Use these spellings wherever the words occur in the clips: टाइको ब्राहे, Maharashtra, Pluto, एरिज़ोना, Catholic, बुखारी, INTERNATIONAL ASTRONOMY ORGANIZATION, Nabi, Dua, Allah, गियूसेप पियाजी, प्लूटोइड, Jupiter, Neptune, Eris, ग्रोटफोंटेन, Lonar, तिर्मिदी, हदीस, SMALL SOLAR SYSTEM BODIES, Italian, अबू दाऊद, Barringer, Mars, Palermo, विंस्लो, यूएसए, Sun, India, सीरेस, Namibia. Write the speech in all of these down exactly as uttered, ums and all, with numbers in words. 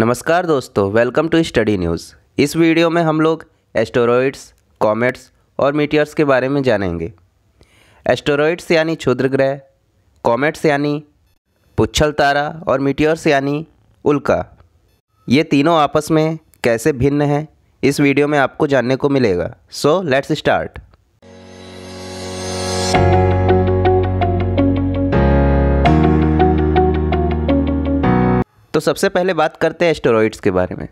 नमस्कार दोस्तों, welcome to study news. इस वीडियो में हम लोग एस्टेरॉइड्स, कॉमेट्स और मीटियर्स के बारे में जानेंगे। एस्टेरॉइड्स यानी क्षुद्र ग्रह, कॉमेट्स यानी पुच्छल तारा और मीटियर्स यानी उल्का, ये तीनों आपस में कैसे भिन्न हैं इस वीडियो में आपको जानने को मिलेगा। So let's start. तो सबसे पहले बात करते हैं एस्टेरॉइड्स के बारे में।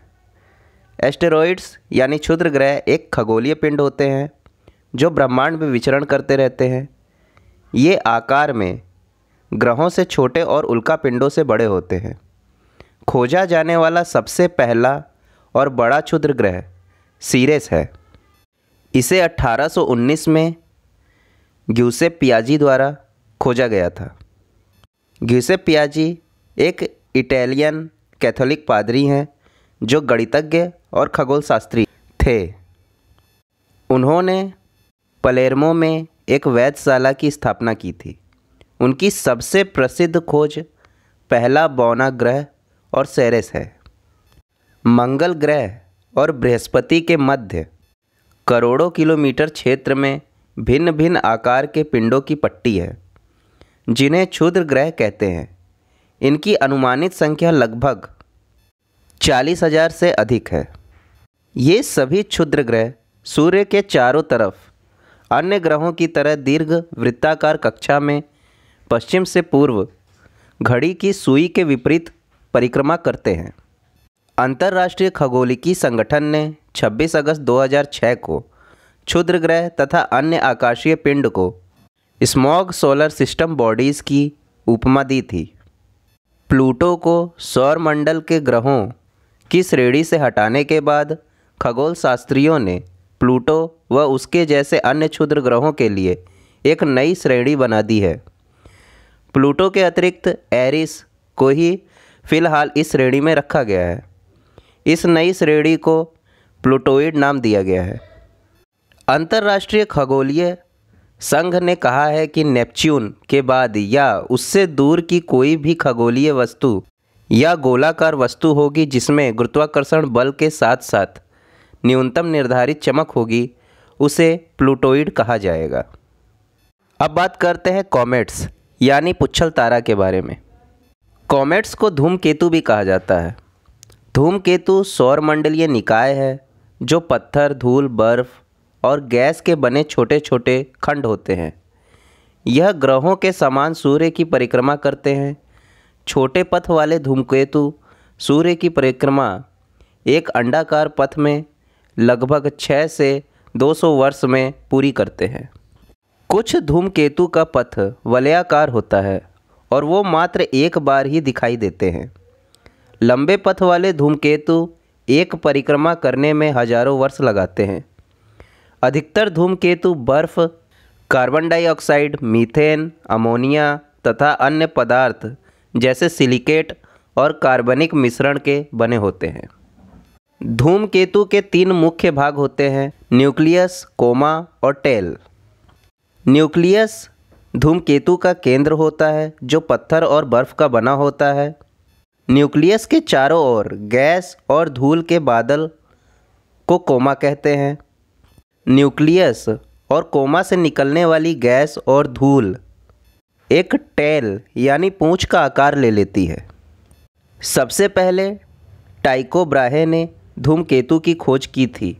एस्टेरॉइड्स यानी क्षुद्र ग्रह एक खगोलीय पिंड होते हैं जो ब्रह्मांड में विचरण करते रहते हैं। ये आकार में ग्रहों से छोटे और उल्का पिंडों से बड़े होते हैं। खोजा जाने वाला सबसे पहला और बड़ा क्षुद्र ग्रह सीरेस है। इसे अठारह सौ उन्नीस में गियूसेप पियाजी द्वारा खोजा गया था। गियूसेप पियाजी एक इटालियन कैथोलिक पादरी हैं जो गणितज्ञ और खगोल शास्त्री थे। उन्होंने पलेर्मो में एक वैधशाला की स्थापना की थी। उनकी सबसे प्रसिद्ध खोज पहला बौना ग्रह और सेरेस है। मंगल ग्रह और बृहस्पति के मध्य करोड़ों किलोमीटर क्षेत्र में भिन्न भिन्न आकार के पिंडों की पट्टी है जिन्हें क्षुद्र ग्रह कहते हैं। इनकी अनुमानित संख्या लगभग चालीस हजार से अधिक है। ये सभी क्षुद्र ग्रह सूर्य के चारों तरफ अन्य ग्रहों की तरह दीर्घ वृत्ताकार कक्षा में पश्चिम से पूर्व घड़ी की सुई के विपरीत परिक्रमा करते हैं। अंतर्राष्ट्रीय खगोलिकी संगठन ने छब्बीस अगस्त दो हज़ार छह को क्षुद्र ग्रह तथा अन्य आकाशीय पिंड को स्मॉल सोलर सिस्टम बॉडीज़ की उपमा दी थी। प्लूटो को सौरमंडल के ग्रहों की श्रेणी से हटाने के बाद खगोल शास्त्रियों ने प्लूटो व उसके जैसे अन्य क्षुद्र ग्रहों के लिए एक नई श्रेणी बना दी है। प्लूटो के अतिरिक्त एरिस को ही फिलहाल इस श्रेणी में रखा गया है। इस नई श्रेणी को प्लूटोइड नाम दिया गया है। अंतर्राष्ट्रीय खगोलीय संघ ने कहा है कि नेपच्यून के बाद या उससे दूर की कोई भी खगोलीय वस्तु या गोलाकार वस्तु होगी जिसमें गुरुत्वाकर्षण बल के साथ साथ न्यूनतम निर्धारित चमक होगी, उसे प्लूटोइड कहा जाएगा। अब बात करते हैं कॉमेट्स यानी पुच्छल तारा के बारे में। कॉमेट्स को धूमकेतु भी कहा जाता है। धूमकेतु सौरमंडलीय निकाय है जो पत्थर, धूल, बर्फ़ और गैस के बने छोटे छोटे खंड होते हैं। यह ग्रहों के समान सूर्य की परिक्रमा करते हैं। छोटे पथ वाले धूमकेतु सूर्य की परिक्रमा एक अंडाकार पथ में लगभग छह से दो सौ वर्ष में पूरी करते हैं। कुछ धूमकेतु का पथ वलयाकार होता है और वो मात्र एक बार ही दिखाई देते हैं। लंबे पथ वाले धूमकेतु एक परिक्रमा करने में हजारों वर्ष लगाते हैं। अधिकतर धूमकेतु बर्फ, कार्बन डाइऑक्साइड, मीथेन, अमोनिया तथा अन्य पदार्थ जैसे सिलिकेट और कार्बनिक मिश्रण के बने होते हैं। धूमकेतु के तीन मुख्य भाग होते हैं, न्यूक्लियस, कोमा और टेल। न्यूक्लियस धूमकेतु का केंद्र होता है जो पत्थर और बर्फ का बना होता है। न्यूक्लियस के चारों ओर गैस और धूल के बादल को कोमा कहते हैं। न्यूक्लियस और कोमा से निकलने वाली गैस और धूल एक टेल यानी पूँछ का आकार ले लेती है। सबसे पहले टाइको ब्राहे ने धूमकेतु की खोज की थी।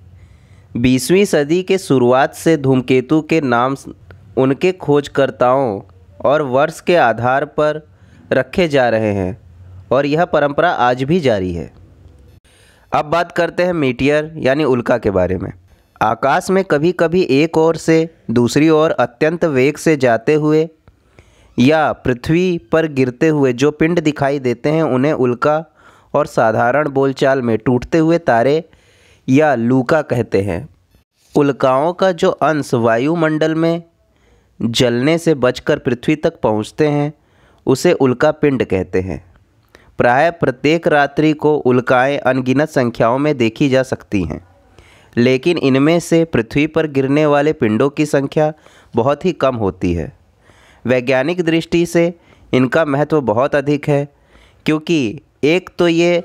बीसवीं सदी के शुरुआत से धूमकेतु के नाम उनके खोजकर्ताओं और वर्ष के आधार पर रखे जा रहे हैं और यह परंपरा आज भी जारी है। अब बात करते हैं मीटियर यानी उल्का के बारे में। आकाश में कभी कभी एक ओर से दूसरी ओर अत्यंत वेग से जाते हुए या पृथ्वी पर गिरते हुए जो पिंड दिखाई देते हैं उन्हें उल्का और साधारण बोलचाल में टूटते हुए तारे या लूका कहते हैं। उल्काओं का जो अंश वायुमंडल में जलने से बचकर पृथ्वी तक पहुंचते हैं उसे उल्का पिंड कहते हैं। प्रायः प्रत्येक रात्रि को उल्काएँ अनगिनत संख्याओं में देखी जा सकती हैं, लेकिन इनमें से पृथ्वी पर गिरने वाले पिंडों की संख्या बहुत ही कम होती है। वैज्ञानिक दृष्टि से इनका महत्व बहुत अधिक है क्योंकि एक तो ये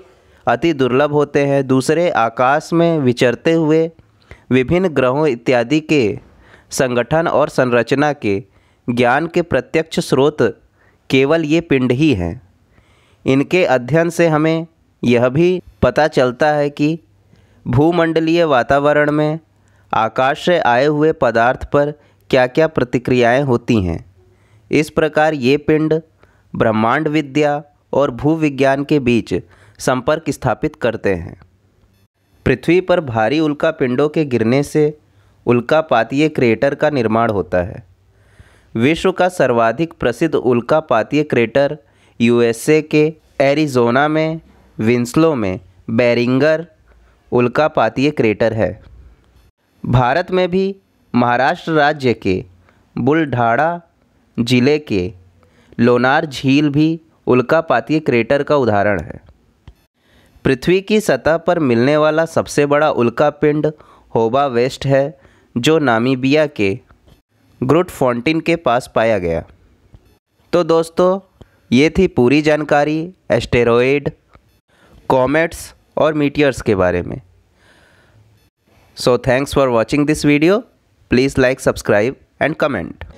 अति दुर्लभ होते हैं। दूसरे, आकाश में विचरते हुए विभिन्न ग्रहों इत्यादि के संगठन और संरचना के ज्ञान के प्रत्यक्ष स्रोत केवल ये पिंड ही हैं। इनके अध्ययन से हमें यह भी पता चलता है कि भूमंडलीय वातावरण में आकाश से आए हुए पदार्थ पर क्या क्या प्रतिक्रियाएं होती हैं। इस प्रकार ये पिंड ब्रह्मांड विद्या और भूविज्ञान के बीच संपर्क स्थापित करते हैं। पृथ्वी पर भारी उल्का पिंडों के गिरने से उल्कापातीय क्रेटर का निर्माण होता है। विश्व का सर्वाधिक प्रसिद्ध उल्कापातीय क्रेटर यूएसए के एरिज़ोना में विंस्लो में बैरिंगर उल्कापातीय क्रेटर है। भारत में भी महाराष्ट्र राज्य के बुलढाणा जिले के लोनार झील भी उल्कापातीय क्रेटर का उदाहरण है। पृथ्वी की सतह पर मिलने वाला सबसे बड़ा उल्कापिंड होबा वेस्ट है, जो नामीबिया के ग्रोटफोंटेन के पास पाया गया। तो दोस्तों, ये थी पूरी जानकारी एस्टेरॉयड, कॉमेट्स और मीटियर्स के बारे में। So thanks for watching this video. Please like, subscribe and comment.